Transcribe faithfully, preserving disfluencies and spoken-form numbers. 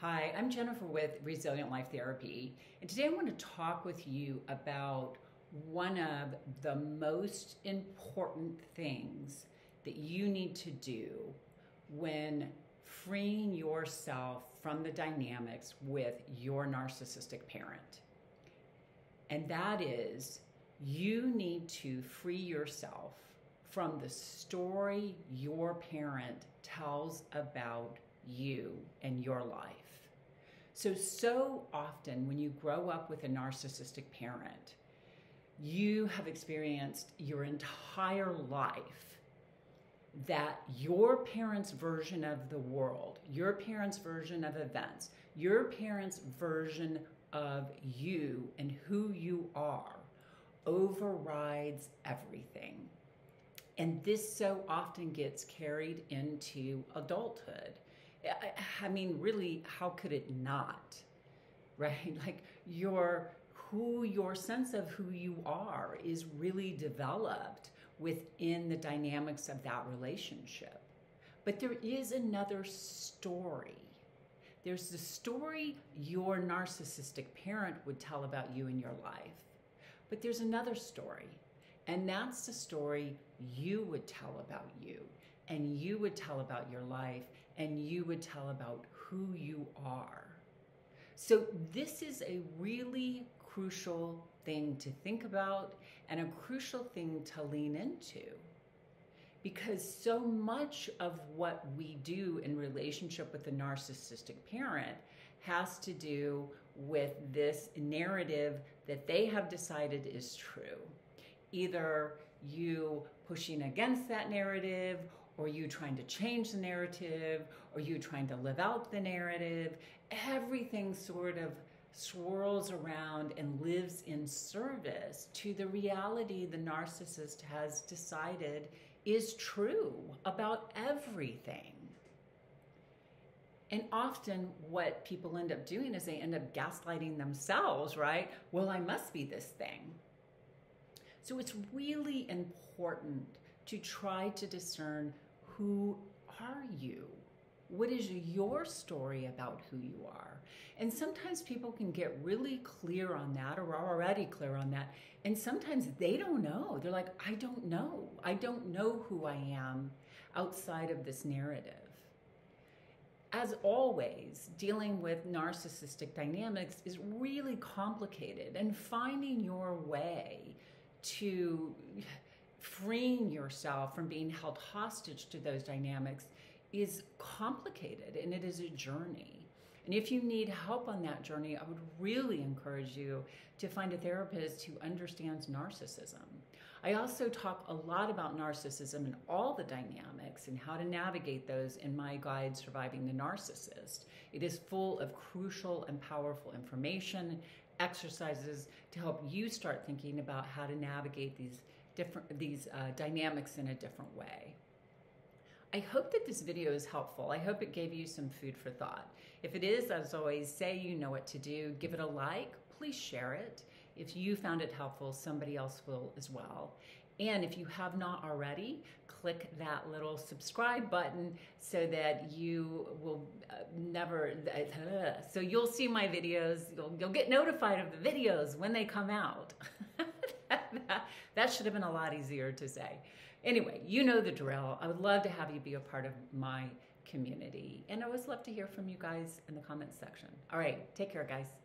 Hi, I'm Jennifer with Resilient Life Therapy, and today I want to talk with you about one of the most important things that you need to do when freeing yourself from the dynamics with your narcissistic parent. And that is, you need to free yourself from the story your parent tells about you and your life. So, so often when you grow up with a narcissistic parent, you have experienced your entire life that your parents' version of the world, your parents' version of events, your parents' version of you and who you are overrides everything. And this so often gets carried into adulthood. I mean, really, how could it not, right? Like your, who, your sense of who you are is really developed within the dynamics of that relationship. But there is another story. There's the story your narcissistic parent would tell about you in your life. But there's another story. And that's the story you would tell about you, and you would tell about your life, and you would tell about who you are. So this is a really crucial thing to think about and a crucial thing to lean into, because so much of what we do in relationship with the narcissistic parent has to do with this narrative that they have decided is true. Either you pushing against that narrative, or you trying to change the narrative, or you trying to live out the narrative. Everything sort of swirls around and lives in service to the reality the narcissist has decided is true about everything. And often what people end up doing is they end up gaslighting themselves, right? Well, I must be this thing. So it's really important to try to discern, who are you? What is your story about who you are? And sometimes people can get really clear on that, or are already clear on that. And sometimes they don't know. They're like, I don't know. I don't know who I am outside of this narrative. As always, dealing with narcissistic dynamics is really complicated, and finding your way to freeing yourself from being held hostage to those dynamics is complicated, and it is a journey. And if you need help on that journey, I would really encourage you to find a therapist who understands narcissism. I also talk a lot about narcissism and all the dynamics and how to navigate those in my guide, Surviving the Narcissist. It is full of crucial and powerful information, exercises to help you start thinking about how to navigate these different these uh, dynamics in a different way. I hope that this video is helpful. I hope it gave you some food for thought. If it is, as always, say you know what to do. Give it a like. Please share it. If you found it helpful, somebody else will as well. And if you have not already, click that little subscribe button so that you will never, uh, so you'll see my videos. You'll, you'll get notified of the videos when they come out. That should have been a lot easier to say. Anyway, you know the drill. I would love to have you be a part of my community. And I always love to hear from you guys in the comments section. All right, take care, guys.